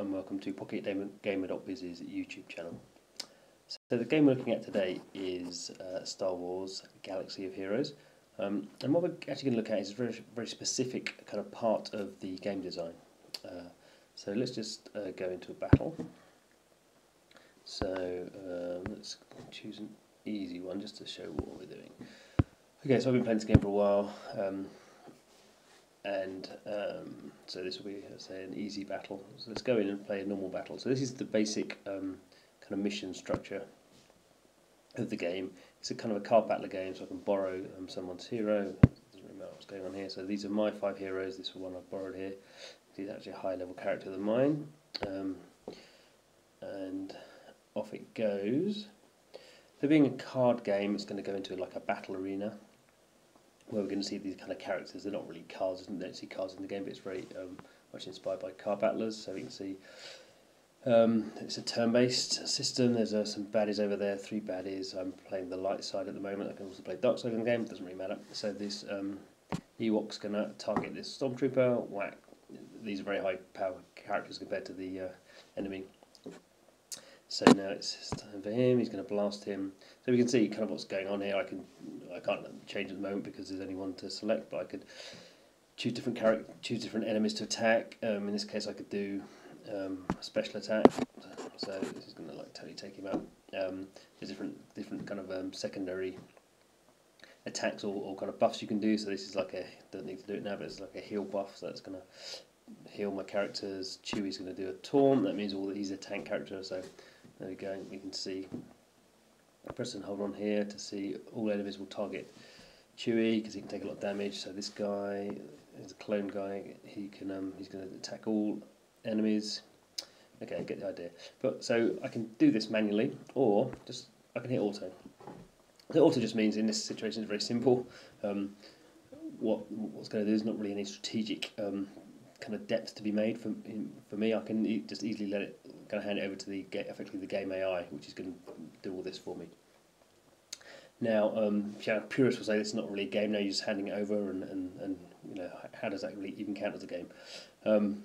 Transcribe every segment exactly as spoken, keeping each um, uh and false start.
and welcome to PocketGamer.biz's YouTube channel. So the game we're looking at today is uh, Star Wars: Galaxy of Heroes, um, and what we're actually going to look at is a very, very specific kind of part of the game design. Uh, so let's just uh, go into a battle. So um, let's choose an easy one just to show what we're doing. Okay, so I've been playing this game for a while. Um, and um, so this will be, say, an easy battle. So let's go in and play a normal battle. So this is the basic um, kind of mission structure of the game. It's a kind of a card battler game, so I can borrow um, someone's hero. It doesn't really matter what's going on here. So these are my five heroes. This is one I've borrowed here. He's actually a higher level character than mine. Um, and off it goes. So being a card game, it's going to go into like a battle arena, where we're going to see these kind of characters. They're not really cards, you don't see cards in the game, but it's very um, much inspired by Car Battlers. So we can see um, it's a turn-based system. There's uh, some baddies over there, three baddies. I'm playing the light side at the moment. I can also play dark side in the game, doesn't really matter. So this um, Ewok's going to target this Stormtrooper, whack. These are very high-powered characters compared to the uh, enemy. So now it's time for him. He's going to blast him. So we can see kind of what's going on here. I can, I can't change at the moment because there's only one to select. But I could choose different character, choose different enemies to attack. Um, in this case, I could do um, a special attack. So this is going to like totally take him out. Um, there's different, different kind of um, secondary attacks or, or kind of buffs you can do. So this is like a, don't need to do it now, but it's like a heal buff. So that's going to heal my characters. Chewie's going to do a taunt. That means all that he's a tank character. So there we go, we can see, press and hold on here to see all enemies will target Chewie because he can take a lot of damage. So this guy is a clone guy, he can um, he's going to attack all enemies. Okay, I get the idea. But so I can do this manually, or just I can hit auto. The auto just means in this situation it's very simple. Um, what what's going to do is not really any strategic um, kind of depth to be made for for me. I can e just easily let it, kind of hand it over to the effectively the game A I, which is going to do all this for me. Now, um, purists will say this is not really a game. Now you're just handing it over, and, and and you know, how does that really even count as a game? Um,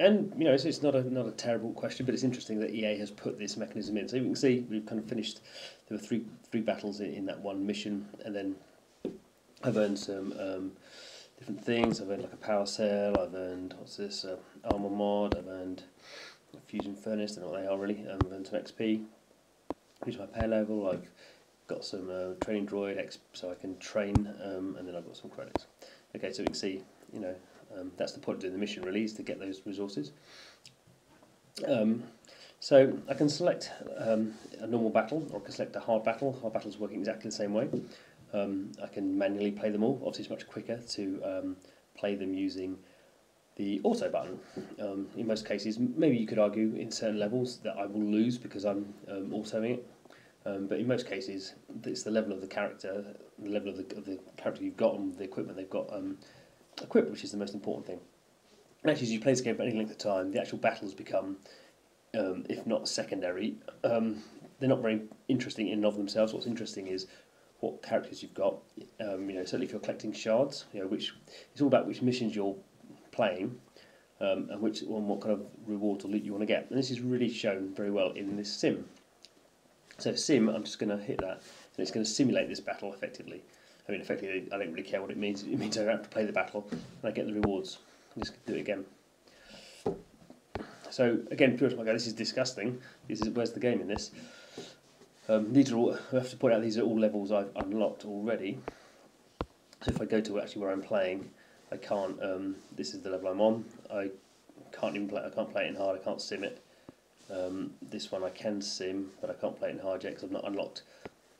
and you know, it's, it's not a not a terrible question, but it's interesting that E A has put this mechanism in. So you can see we've kind of finished. There were three three battles in, in that one mission, and then I've earned some. Um, different things. I've earned like a power cell, I've earned, what's this, uh, armor mod, I've earned a fusion furnace, I don't know what they are really, um, I've earned some X P, reached my pay level, I've got some uh, training droid, X P, so I can train, um, and then I've got some credits. Okay, so we can see, you know, um, that's the point of doing the mission really, is to get those resources. Um, so I can select um, a normal battle, or I can select a hard battle. Hard battles working exactly the same way. Um, I can manually play them all. Obviously it's much quicker to um, play them using the auto button. Um, in most cases, maybe you could argue in certain levels that I will lose because I'm um, autoing it, um, but in most cases it's the level of the character, the level of the, of the character you've got and the equipment they've got um, equipped, which is the most important thing. And actually as you play this game for any length of time, the actual battles become, um, if not secondary, um, they're not very interesting in and of themselves. What's interesting is what characters you've got, um, you know, certainly if you're collecting shards, you know, which it's all about which missions you're playing um, and which one, what kind of reward or loot you want to get. And this is really shown very well in this sim. So sim, I'm just going to hit that, and it's going to simulate this battle effectively. I mean, effectively, I don't really care what it means. It means I have to play the battle and I get the rewards. I'm just going to do it again. So again, purists might go, this is disgusting. This is where's the game in this? Um, these are all, I have to point out these are all levels I've unlocked already. So if I go to actually where I'm playing, I can't. Um, this is the level I'm on. I can't even play. I can't play it in hard. I can't sim it. Um, this one I can sim, but I can't play it in hard yet because I've not unlocked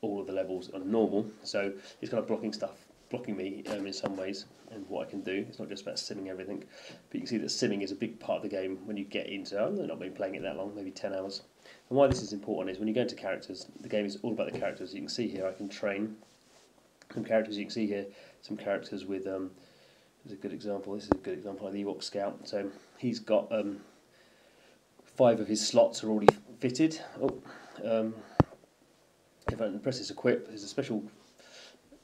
all of the levels on normal. So it's kind of blocking stuff, blocking me um, in some ways, and what I can do. It's not just about simming everything, but you can see that simming is a big part of the game when you get into. I've not been playing it that long, maybe ten hours. And why this is important is when you go into characters, the game is all about the characters. You can see here I can train some characters. You can see here some characters with, um, there's a good example, this is a good example, like the Ewok Scout. So he's got um, five of his slots are already fitted. Oh, um, if I press this equip, there's a special,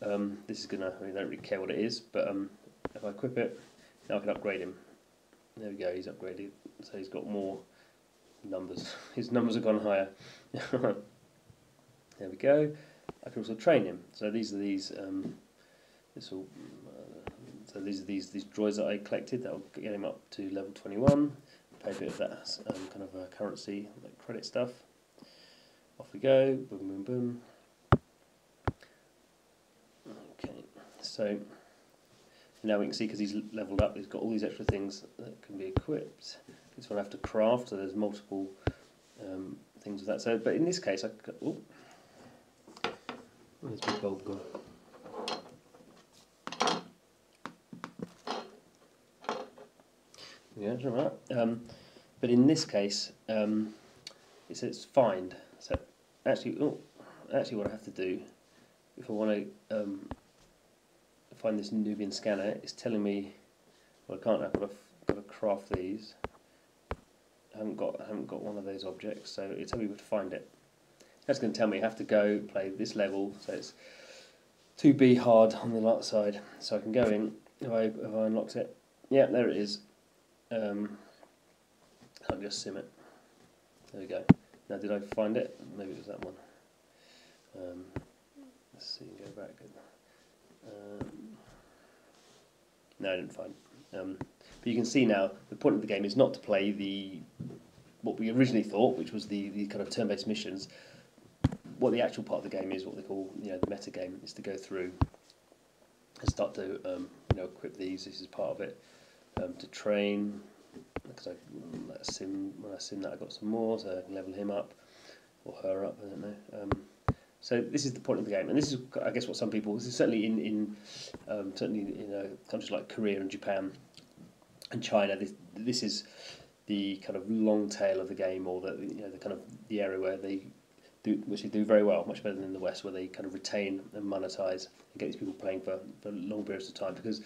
um, this is going to, I mean, I don't really care what it is, but um, if I equip it, now I can upgrade him. There we go, he's upgraded, so he's got more numbers. His numbers have gone higher. There we go. I can also train him. So these are these um, this will, uh, so these are these these droids that I collected. That will get him up to level twenty-one. Pay a bit of that um, kind of uh, currency, like credit stuff. Off we go. Boom, boom, boom. Okay, so now we can see, because he's leveled up, he's got all these extra things that can be equipped. This one I have to craft, so there's multiple um, things with that. So, but in this case, I could, oh, where's my gold gone? Yeah, that's right. Um, but in this case, um, it says find. So actually, oh, actually, what I have to do if I want to um, find this Nubian scanner, it's telling me, well, I can't. I've got to, got to craft these. I haven't got, I haven't got one of those objects, so it's telling me where to find it. That's going to tell me I have to go play this level. So it's two B hard on the outside, so I can go in. Have I, have I unlocked it? Yeah, there it is. Um, I'll just sim it. There we go. Now, did I find it? Maybe it was that one. Um, let's see. Go back. Um, no, I didn't find it. Um, but you can see now the point of the game is not to play the what we originally thought, which was the the kind of turn-based missions. What the actual part of the game is, what they call you know the meta game, is to go through and start to um, you know equip these. This is part of it. Um, to train, because I that sim when I sim that I got some more, so I can level him up or her up. I don't know. Um, so this is the point of the game, and this is, I guess, what some people. This is certainly in in um, certainly in uh, countries like Korea and Japan and China. This this is the kind of long tail of the game, or the you know the kind of the area where they do which they do very well, much better than the West, where they kind of retain and monetize and get these people playing for, for long periods of time, because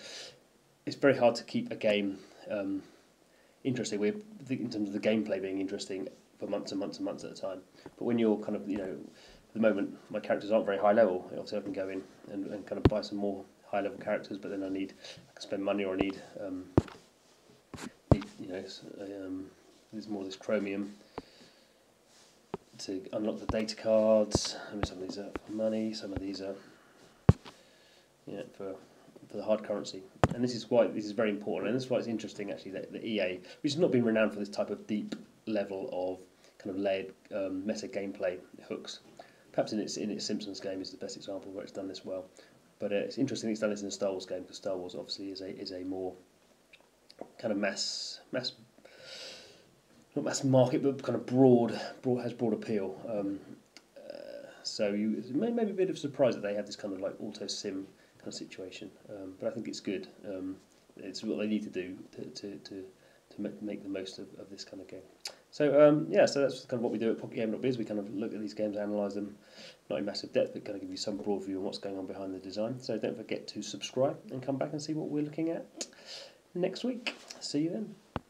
it's very hard to keep a game um, interesting. We're, in terms of the gameplay being interesting, for months and months and months at a time. But when you're kind of, you know, at the moment my characters aren't very high level. Obviously I can go in and, and kind of buy some more high level characters, but then I need, I can spend money, or I need, um, need you know, um, there's more of this chromium to unlock the data cards. I mean, some of these are for money, some of these are, you know, for... for the hard currency, and this is why this is very important, and this is why it's interesting actually that the E A, which has not been renowned for this type of deep level of kind of layered um, meta gameplay hooks. Perhaps in its in its Simpsons game is the best example where it's done this well, but uh, it's interesting it's done this in the Star Wars game, because Star Wars obviously is a is a more kind of mass mass not mass market, but kind of broad broad has broad appeal. Um, uh, so you it may maybe a bit of surprise that they have this kind of like auto sim situation, um, but I think it's good. Um, it's what they need to do to to to, to make the most of, of this kind of game. So um, yeah, so that's kind of what we do at Pocket Gamer dot biz. We kind of look at these games, analyse them, not in massive depth, but kind of give you some broad view on what's going on behind the design. So don't forget to subscribe and come back and see what we're looking at next week. See you then.